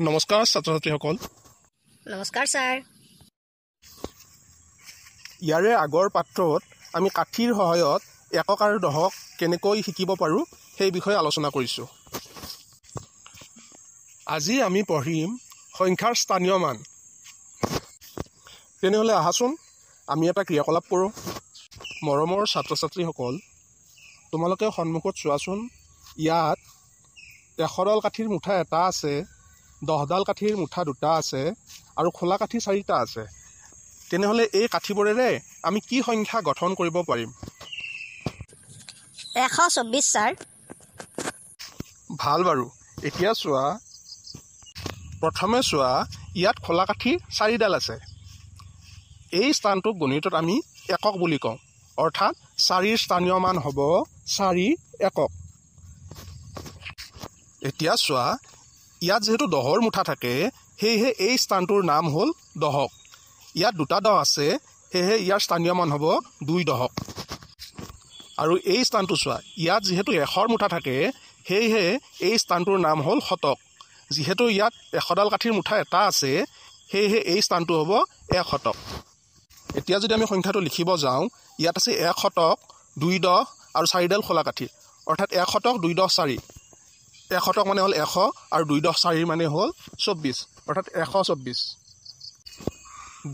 नमस्कार छात्र छात्रीসকল। नमस्कार सर। ইয়াৰে আগৰ পাঠ্যত আমি কাঠিৰ সহায়ত একক আৰু দহক কেনেকৈ শিকিব পাৰোঁ সেই বিষয়ে আলোচনা কৰিছোঁ। আজি আমি পঢ়িম সংখ্যাৰ স্থানীয় মান। তেনেহ'লে আহাচোন আমি এটা ক্ৰিয়াকলাপ কৰোঁ। মৰমৰ ছাত্ৰ ছাত্ৰীসকল, তোমালোকে সন্মুখত চোৱাচোন, ইয়াত এশডাল কাঠিৰ মুঠা এটা আছে, দহডাল কাঠিৰ মুঠা দুটা আছে আৰু খোলা কাঠি চাৰিটা আছে। তেনেহ'লে এই কাঠিবোৰেৰে আমি কি সংখ্যা গঠন কৰিব পাৰিম? ১২৪ ছাৰ। ভাল। বাৰু এতিয়া চোৱা, প্ৰথমে চোৱা, ইয়াত খোলা কাঠি চাৰিডাল আছে। এই স্থানটোক গণিতত আমি একক বুলি কওঁ, অৰ্থাৎ চাৰিৰ স্থানীয় মান হ'ব চাৰি একক। এতিয়া চোৱা, ইয়াত যেহেতু দহৰ মুঠা থাকে, সেয়েহে এই স্থানটোৰ নাম হ'ল দহক। ইয়াত দুটা দহ আছে, সেয়েহে ইয়াৰ স্থানীয় মান হ'ব দুই দহক। আৰু এই স্থানটো চোৱা, ইয়াত যিহেতু এশৰ মুঠা থাকে, সেয়েহে এই স্থানটোৰ নাম হ'ল শতক। যিহেতু ইয়াত এশডাল কাঠিৰ মুঠা এটা আছে, সেয়েহে এই স্থানটো হ'ব এক শতক। এতিয়া যদি আমি সংখ্যাটো লিখিব যাওঁ, ইয়াত আছে এক শতক, দুই দহ আৰু চাৰিডাল খোলা কাঠি, অৰ্থাৎ এক শতক দুই দহ চাৰি। এক শতক মানে হ'ল এশ আৰু দুই দহ চাৰি মানে হ'ল ২৪, অৰ্থাৎ ১২৪।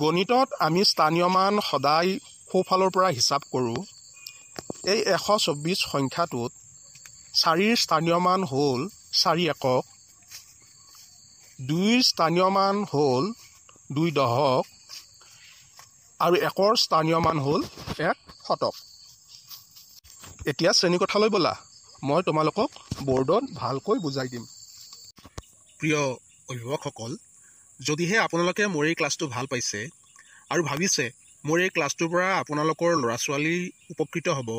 গণিতত আমি স্থানীয় মান সদায় সোঁফালৰ পৰা হিচাপ কৰোঁ। এই ১২৪ সংখ্যাটোত চাৰিৰ স্থানীয় মান হ'ল চাৰি একক, দুইৰ স্থানীয় মান হ'ল দুই দহক আৰু একৰ স্থানীয় মান হ'ল এক শতক। এতিয়া শ্ৰেণীকোঠালৈ ব'লা, মই তোমালোকক বৰ্ডত ভালকৈ বুজাই দিম। প্ৰিয় অভিভাৱকসকল, যদিহে আপোনালোকে মোৰ এই ক্লাছটো ভাল পাইছে আৰু ভাবিছে মোৰ এই ক্লাছটোৰ পৰা আপোনালোকৰ ল'ৰা ছোৱালী উপকৃত হ'ব,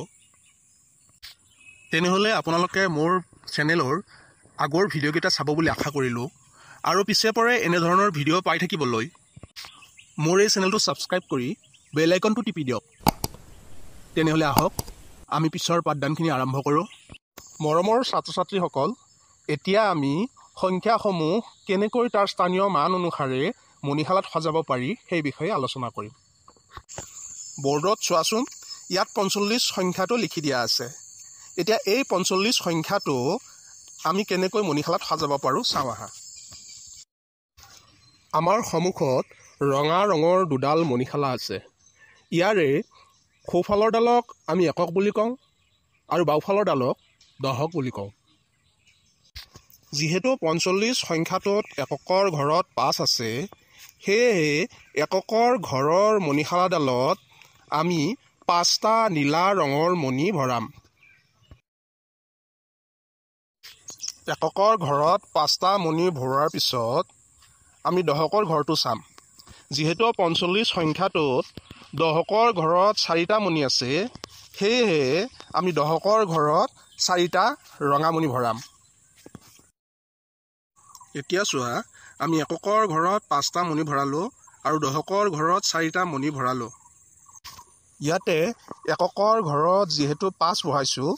তেনেহ'লে আপোনালোকে মোৰ চেনেলৰ আগৰ ভিডিঅ'কেইটা চাব বুলি আশা কৰিলোঁ। আৰু পিছে পৰে এনেধৰণৰ ভিডিঅ' পাই থাকিবলৈ মোৰ এই চেনেলটো ছাবস্ক্ৰাইব কৰি বেল আইকনটো টিপি দিয়ক। তেনেহ'লে আহক আমি পিছৰ পাঠদানখিনি আৰম্ভ কৰোঁ। মৰমৰ ছাত্ৰ ছাত্ৰীসকল, এতিয়া আমি সংখ্যাসমূহ কেনেকৈ তাৰ স্থানীয় মান অনুসাৰে মণিশালাত সজাব পাৰি সেই বিষয়ে আলোচনা কৰিম। বৰ্ডত চোৱাচোন, ইয়াত ৪৫ সংখ্যাটো লিখি দিয়া আছে। এতিয়া এই ৪৫ সংখ্যাটো আমি কেনেকৈ মণিশালাত সজাব পাৰোঁ চাওঁ আহা। আমাৰ সন্মুখত ৰঙা ৰঙৰ দুডাল মণিশালা আছে। ইয়াৰে সোঁফালৰ ডালক আমি একক বুলি কওঁ আৰু বাওঁফালৰ ডালক দহক বুলি কওঁ। যিহেতু ৪৫ সংখ্যাটোত একৰ ঘৰত ৫ আছে, সেয়েহে একৰ ঘৰৰ মণিশালাডালত আমি ৫টা নীলা ৰঙৰ মণি ভৰাম। একৰ ঘৰত ৫টা মণি ভৰোৱাৰ পিছত আমি দহকৰ ঘৰটো চাম। যিহেতু ৪৫ সংখ্যাটোত দহকৰ ঘৰত ৪টা মণি আছে, সেয়েহে আমি দহকৰ ঘৰত ৪টা ৰঙামণি ভৰাম। এতিয়া চোৱা, আমি একৰ ঘৰত ৫টা মণি ভৰালোঁ আৰু দহকৰ ঘৰত ৪টা মণি ভৰালোঁ। ইয়াতে একৰ ঘৰত যিহেতু ৫ বহাইছোঁ,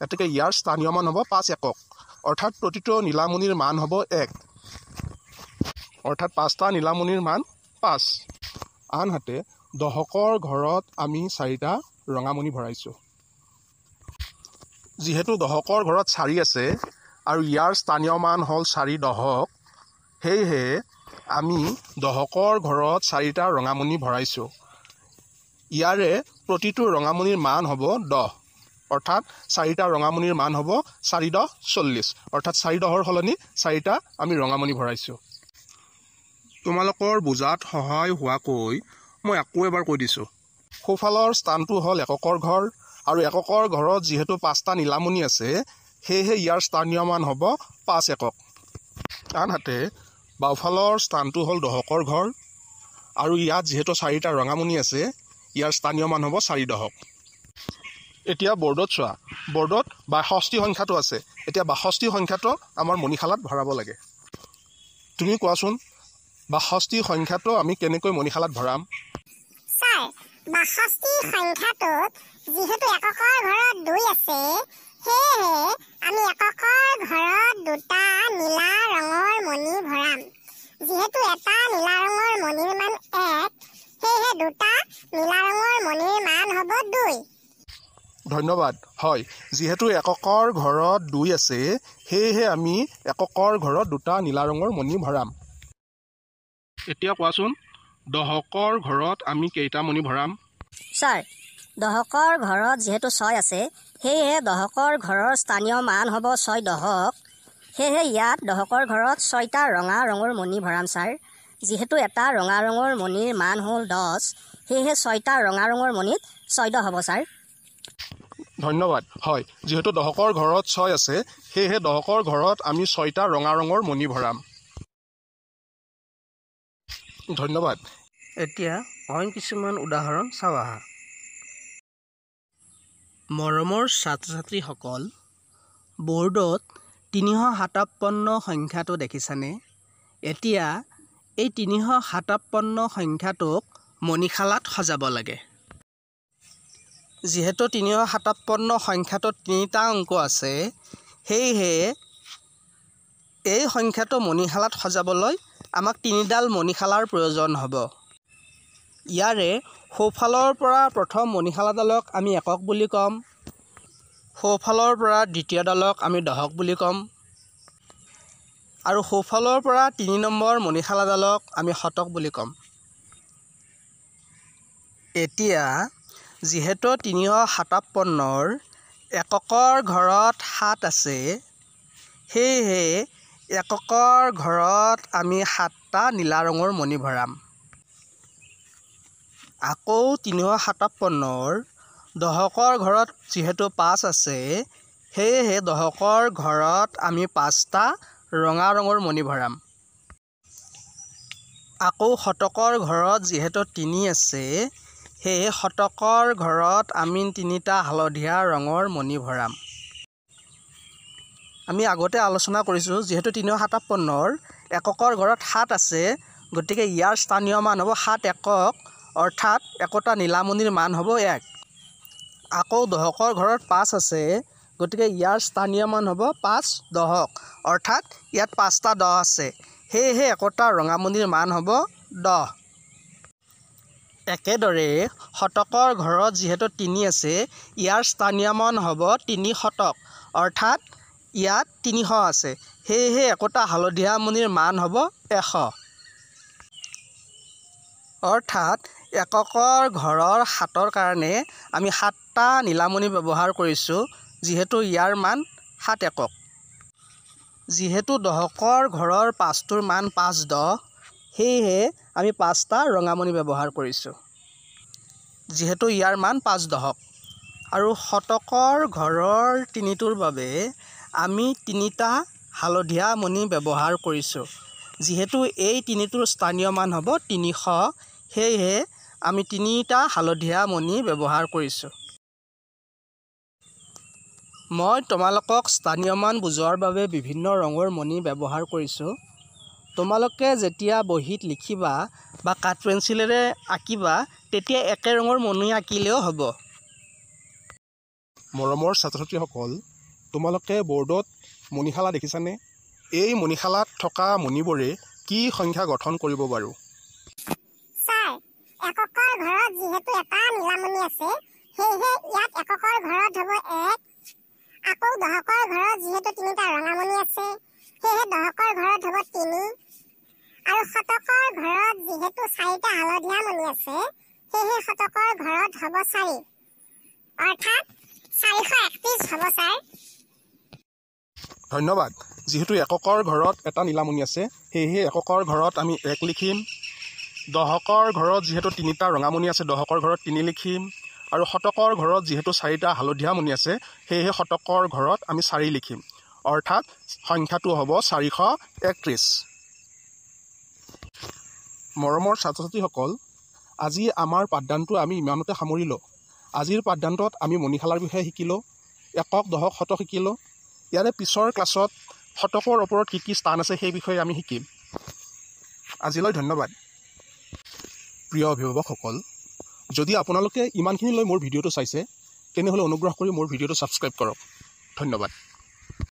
গতিকে ইয়াৰ স্থানীয় মান হ'ব ৫ একক, অৰ্থাৎ প্ৰতিটো নীলামণিৰ মান হ'ব ১, অৰ্থাৎ ৫টা নীলামণিৰ মান ৫। আনহাতে দহকৰ ঘৰত আমি ৪টা ৰঙামণি ভৰাইছোঁ। যিহেতু দহকৰ ঘৰত ৪ আছে আৰু ইয়াৰ স্থানীয় মান হ'ল ৪ দহক, সেয়েহে আমি দহকৰ ঘৰত ৪টা ৰঙামণি ভৰাইছোঁ। ইয়াৰে প্ৰতিটো ৰঙামণিৰ মান হ'ব ১০, অৰ্থাৎ ৪টা ৰঙামণিৰ মান হ'ব ৪ ১০ ৪০, অৰ্থাৎ ৪ ১০ৰ সলনি ৪টা আমি ৰঙামণি ভৰাইছোঁ। তোমালোকৰ বুজাত সহায় হোৱাকৈ মই আকৌ এবাৰ কৈ দিছোঁ, সোঁফালৰ স্থানটো হ'ল একৰ ঘৰ আৰু একৰ ঘৰত যিহেতু ৫টা নীলামণি আছে, সেয়েহে ইয়াৰ স্থানীয় মান হ'ব ৫ একক। আনহাতে বাওঁফালৰ স্থানটো হ'ল দহকৰ ঘৰ আৰু ইয়াত যিহেতু ৪টা ৰঙামণি আছে, ইয়াৰ স্থানীয় মান হ'ব ৪ দহক। এতিয়া বৰ্ডত চোৱা, বৰ্ডত ৬২ সংখ্যাটো আছে। এতিয়া ৬২ সংখ্যাটো আমাৰ মণিশালাত ভৰাব লাগে। তুমি কোৱাচোন, ৬২ সংখ্যাটো আমি কেনেকৈ মণিশালাত ভৰাম? ছাৰ, ৬২ সংখ্যাটোত যিহেতু একৰ ঘৰত ২ আছে, সেয়েহে আমি একৰ ঘৰত ২টা নীলা ৰঙৰ মণি ভৰাম। যিহেতু এটা নীলা ৰঙৰ মণিৰ মান 1 সেয়ে দুটা নীলা ৰঙৰ মণিৰ মান হ'ব 2। ধন্যবাদ। হয়, যিহেতু এককৰ ঘৰত 2 আছে সেয়ে আমি এককৰ ঘৰত দুটা নীলা ৰঙৰ মণি ভৰাম। এতিয়া কোৱাচোন দহকৰ ঘৰত আমি কেইটা মণি ভৰাম? স্যাৰ দহকৰ ঘৰত যেহেতু 6 আছে সেয়ে দহকৰ ঘৰৰ স্থানীয় মান হ'ব 6 দহক। সেয়ে ইয়াত দহকৰ ঘৰত 6টা ৰঙা ৰঙৰ মণি ভৰাম স্যাৰ। যেহেতু এটা ৰঙা ৰঙৰ মণিৰ মান হ'ল 10 সেয়ে 6টা ৰঙা ৰঙৰ মণিত 6 দ হ'ব স্যাৰ। ধন্যবাদ। হয়, যেহেতু দহকৰ ঘৰত 6 আছে সেয়ে দহকৰ ঘৰত আমি 6টা ৰঙা ৰঙৰ মণি ভৰাম। ধন্যবাদ। এতিয়া অইন কিছুমান উদাহৰণ চাওঁ আহা। মৰমৰ ছাত্ৰ-ছাত্ৰীসকল, বৰ্ডত 357 সংখ্যাটো দেখিছানে? এতিয়া এই 357 সংখ্যাটোক মণিশালাত সজাব লাগে। যিহেতু 357 সংখ্যাটোত 3টা অংক আছে সেয়েহে এই সংখ্যাটো মণিশালাত সজাবলৈ আমাক 3ডাল মণিশালাৰ প্ৰয়োজন হ'ব। ইয়াৰে সোঁফালৰ পৰা প্ৰথম মণিশালাডালক আমি একক বুলি ক'ম, সোঁফালৰ পৰা দ্বিতীয়ডালক আমি দহক বুলি ক'ম আৰু সোঁফালৰ পৰা 3 নম্বৰ মণিশালাডালক আমি শতক বুলি ক'ম। এতিয়া যিহেতু 357ৰ এককৰ ঘৰত 7 আছে সেয়েহে এককৰ ঘৰত আমি 7টা নীলা ৰঙৰ মণি ভৰাম। আকৌ 357ৰ দহকৰ ঘৰত যিহেতু 5 আছে সেয়েহে দহকৰ ঘৰত আমি 5টা ৰঙা ৰঙৰ মণি ভৰাম। আকৌ শতকৰ ঘৰত যিহেতু 3 আছে সেয়ে শতকৰ ঘৰত আমি 3টা হালধীয়া ৰঙৰ মণি ভৰাম। আমি আগতে আলোচনা কৰিছোঁ যিহেতু 357ৰ এককৰ ঘৰত 7 আছে গতিকে ইয়াৰ স্থানীয় মান হ'ব 7 একক, অৰ্থাৎ একোটা নীলামণিৰ মান হ'ব 1। আকৌ দহকৰ ঘৰত 5 আছে গতিকে ইয়াৰ স্থানীয় মান হ'ব 5 দহক, অৰ্থাৎ ইয়াত 5টা দহ আছে সেয়েহে একোটা ৰঙামণিৰ মান হ'ব 10। একেদৰে শতকৰ ঘৰত যিহেতু 3 আছে ইয়াৰ স্থানীয় মান হ'ব 3 শতক, অৰ্থাৎ ইয়াত 300 আছে সেয়েহে একোটা হালধীয়া মণিৰ মান হ'ব 100। অৰ্থাৎ এককৰ ঘৰৰ 7ৰ কাৰণে আমি 7টা নীলামণি ব্যৱহাৰ কৰিছোঁ যিহেতু ইয়াৰ মান 7 একক। যিহেতু দহকৰ ঘৰৰ 5টোৰ মান 5 দহ সেয়েহে আমি 5টা ৰঙামণি ব্যৱহাৰ কৰিছোঁ যিহেতু ইয়াৰ মান 5 দহক। আৰু শতকৰ ঘৰৰ 3টোৰ বাবে আমি 3টা হালধীয়া মণি ব্যৱহাৰ কৰিছোঁ যিহেতু এই 3টোৰ স্থানীয় মান হ'ব 300 সেয়েহে আমি 3টা হালধীয়া মণি ব্যৱহাৰ কৰিছোঁ। মই তোমালোকক স্থানীয় মান বুজোৱাৰ বাবে বিভিন্ন ৰঙৰ মণি ব্যৱহাৰ কৰিছোঁ। তোমালোকে যেতিয়া বহীত লিখিবা বা কাঠ পেঞ্চিলেৰে আঁকিবা তেতিয়া একে ৰঙৰ মণি আঁকিলেও হ'ব। মৰমৰ ছাত্ৰ-ছাত্ৰীসকল, তোমালোকে বৰ্ডত মণিশালা দেখিছানে? এই মণিশালাত থকা মণিবোৰে কি সংখ্যা গঠন কৰিব পাৰো? স্যাৰ এককৰ ঘৰত যেহেতু এটা নীলামণি আছে সেয়ে ইয়াত এককৰ ঘৰত হ'ব 1। আকৌ দহকৰ ঘৰত যেহেতু 3টা ৰঙামণি আছে সেয়ে দহকৰ ঘৰত হ'ব 3 আৰু শতকৰ ঘৰত যেহেতু 4টা হালধীয়া মণি আছে সেয়ে শতকৰ ঘৰত হ'ব 4, অৰ্থাৎ 431 হ'ব স্যাৰ। ধন্যবাদ। যেহেতু এককৰ ঘৰত এটা নীলামণি আছে সেয়ে এককৰ ঘৰত আমি 1 লিখিম। দহকৰ ঘৰত যেহেতু 3টা ৰঙামণি আছে দহকৰ ঘৰত 3 লিখিম আৰু শতকৰ ঘৰত যেহেতু 4টা হালধীয়া মণি আছে সেয়ে শতকৰ ঘৰত আমি 4 লিখিম, অৰ্থাৎ সংখ্যাটো হ'ব 431। মৰমৰ ছাত্ৰ-ছাত্ৰীসকল, আজি আমাৰ পাঠদানটো আমি ইমানতে সামৰিলোঁ। আজিৰ পাঠদানটোত আমি মণিশালাৰ বিষয়ে শিকিলোঁ, একক দহক শতক শিকিলোঁ। ইয়াৰে পিছৰ ক্লাছত শতকৰ ওপৰত কি কি স্থান আছে সেই বিষয়ে আমি শিকিম। আজিলৈ ধন্যবাদ। প্ৰিয় অভিভাৱকসকল, যদি আপোনালোকে ইমানখিনিলৈ মোৰ ভিডিঅ'টো চাইছে তেনেহ'লে অনুগ্ৰহ কৰি মোৰ ভিডিঅ'টো ছাবস্ক্ৰাইব কৰক। ধন্যবাদ।